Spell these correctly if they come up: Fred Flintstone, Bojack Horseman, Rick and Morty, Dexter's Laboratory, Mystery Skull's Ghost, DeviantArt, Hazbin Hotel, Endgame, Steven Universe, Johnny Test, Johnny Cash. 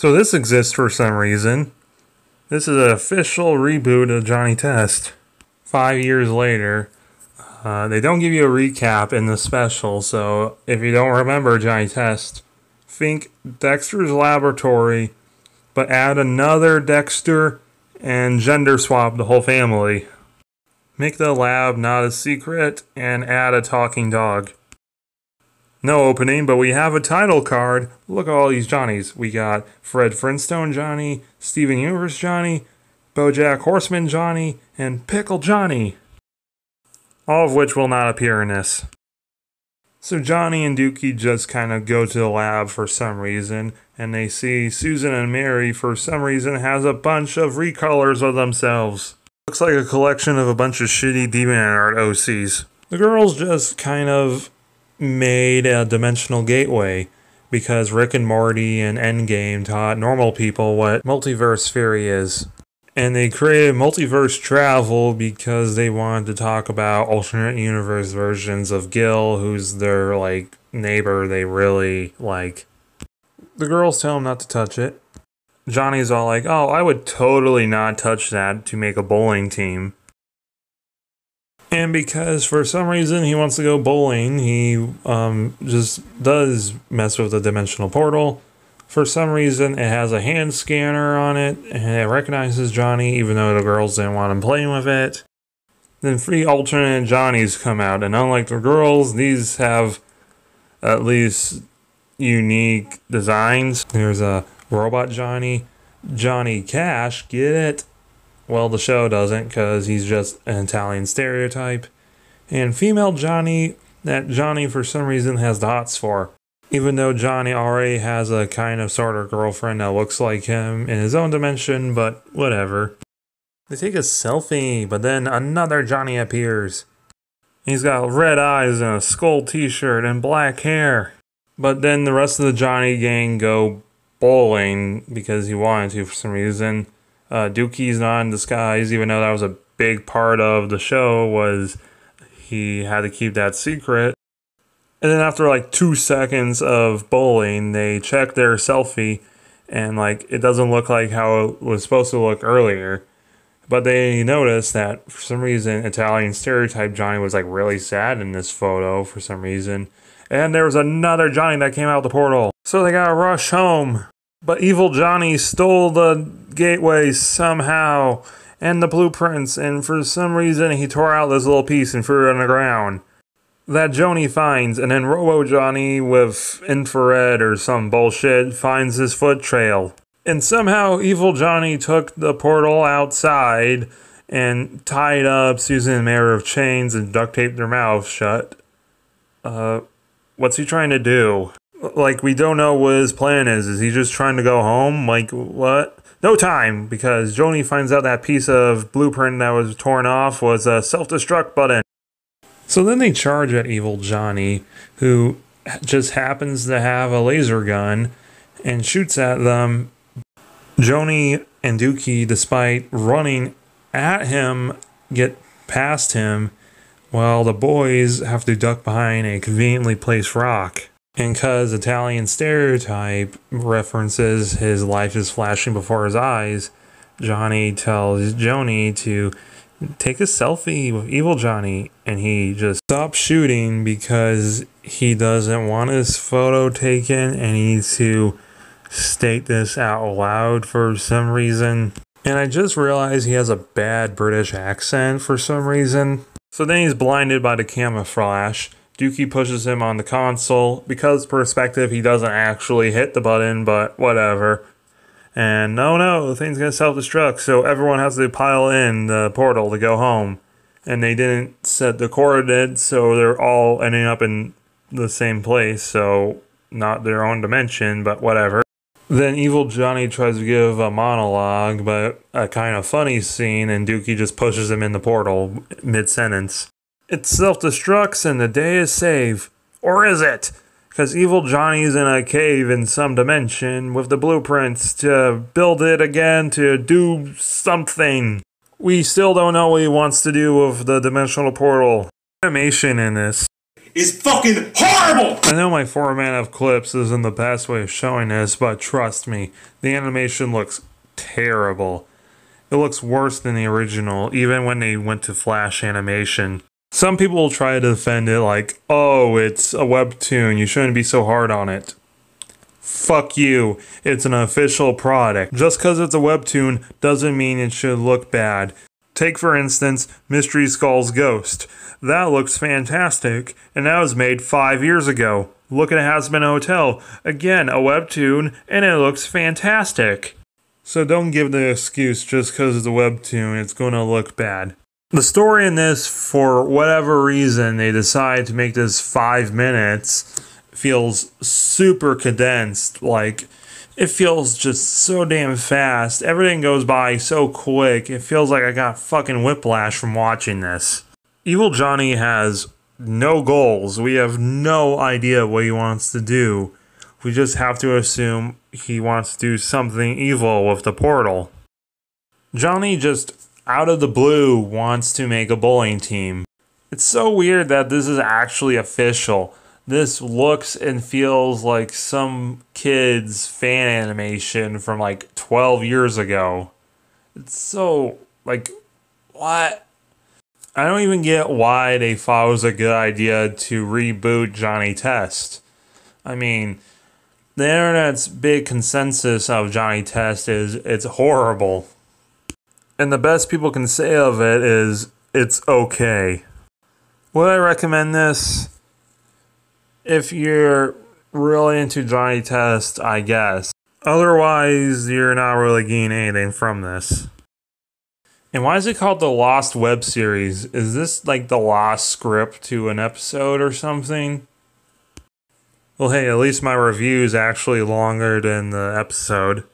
So this exists for some reason. This is an official reboot of Johnny Test 5 years later. They don't give you a recap in the special, so if you don't remember Johnny Test, think Dexter's Laboratory, but add another Dexter and gender swap the whole family. Make the lab not a secret and add a talking dog. No opening, but we have a title card. Look at all these Johnnies. We got Fred Flintstone Johnny, Steven Universe Johnny, Bojack Horseman Johnny, and Pickle Johnny. All of which will not appear in this. So Johnny and Dookie just kind of go to the lab for some reason, and they see Susan and Mary for some reason has a bunch of recolors of themselves. Looks like a collection of a bunch of shitty DeviantArt OCs. The girls just kind of made a dimensional gateway because Rick and Morty and Endgame taught normal people what multiverse theory is. And they created multiverse travel because they wanted to talk about alternate universe versions of Gil, who's their, like, neighbor they really like. The girls tell him not to touch it. Johnny's all like, oh, I would totally not touch that to make a bowling team. And because for some reason he wants to go bowling, he just does mess with the dimensional portal. For some reason, it has a hand scanner on it, and it recognizes Johnny, even though the girls didn't want him playing with it. Then three alternate Johnnies come out, and unlike the girls, these have at least unique designs. There's a robot Johnny, Johnny Cash, get it? Well, the show doesn't, because he's just an Italian stereotype. And female Johnny, that Johnny for some reason has the hots for. Even though Johnny already has a kind of sort of girlfriend that looks like him in his own dimension, but whatever. They take a selfie, but then another Johnny appears. He's got red eyes and a skull t-shirt and black hair. But then the rest of the Johnny gang go bowling because he wanted to for some reason. Dookie's not in disguise, even though that was a big part of the show, was he had to keep that secret. And then after like 2 seconds of bowling, they check their selfie and like it doesn't look like how it was supposed to look earlier. But they notice that for some reason Italian stereotype Johnny was like really sad in this photo for some reason. And there was another Johnny that came out the portal. So they gotta rush home. But evil Johnny stole the gateway somehow and the blueprints, and for some reason he tore out this little piece and threw it on the ground. That Johnny finds, and then Robo Johnny with infrared or some bullshit finds his foot trail. And somehow evil Johnny took the portal outside and tied up Susan and Mary with chains and duct taped their mouths shut. What's he trying to do? Like, we don't know what his plan is. Is he just trying to go home? Like, what? No time, because Johnny finds out that piece of blueprint that was torn off was a self-destruct button. So then they charge at evil Johnny, who just happens to have a laser gun, and shoots at them. Johnny and Dookie, despite running at him, get past him, while the boys have to duck behind a conveniently placed rock. And because Italian stereotype references his life is flashing before his eyes, Johnny tells Johnny to take a selfie with evil Johnny, and he just stops shooting because he doesn't want his photo taken and he needs to state this out loud for some reason. And I just realized he has a bad British accent for some reason. So then he's blinded by the camera flash. Dookie pushes him on the console. Because perspective, he doesn't actually hit the button, but whatever. And no, the thing's gonna self-destruct, so everyone has to pile in the portal to go home. And they didn't set the coordinates, so they're all ending up in the same place, so not their own dimension, but whatever. Then evil Johnny tries to give a monologue, but a kind of funny scene, and Dookie just pushes him in the portal mid-sentence. It self-destructs and the day is saved. Or is it? Because evil Johnny's in a cave in some dimension with the blueprints to build it again to do something. We still don't know what he wants to do with the dimensional portal. Animation in this. is fucking horrible! I know my format of clips is in the best way of showing this, but trust me, the animation looks terrible. It looks worse than the original, even when they went to Flash animation. Some people will try to defend it like, oh, it's a webtoon, you shouldn't be so hard on it. Fuck you, it's an official product. Just because it's a webtoon doesn't mean it should look bad. Take for instance, Mystery Skull's Ghost. That looks fantastic, and that was made 5 years ago. Look at Hazbin Hotel, again a webtoon, and it looks fantastic. So don't give the excuse just because it's a webtoon, it's going to look bad. The story in this, for whatever reason, they decide to make this 5 minutes, feels super condensed. Like, it feels just so damn fast. Everything goes by so quick. It feels like I got fucking whiplash from watching this. Evil Johnny has no goals. We have no idea what he wants to do. We just have to assume he wants to do something evil with the portal. Johnny just out of the blue wants to make a bowling team. It's so weird that this is actually official. This looks and feels like some kid's fan animation from like 12 years ago. It's so, like, what? I don't even get why they thought it was a good idea to reboot Johnny Test. I mean, the internet's big consensus of Johnny Test is it's horrible. And the best people can say of it is, it's okay. Would I recommend this? If you're really into Johnny Test, I guess. Otherwise, you're not really gaining anything from this. And why is it called the Lost Web Series? Is this like the lost script to an episode or something? Well, hey, at least my review is actually longer than the episode.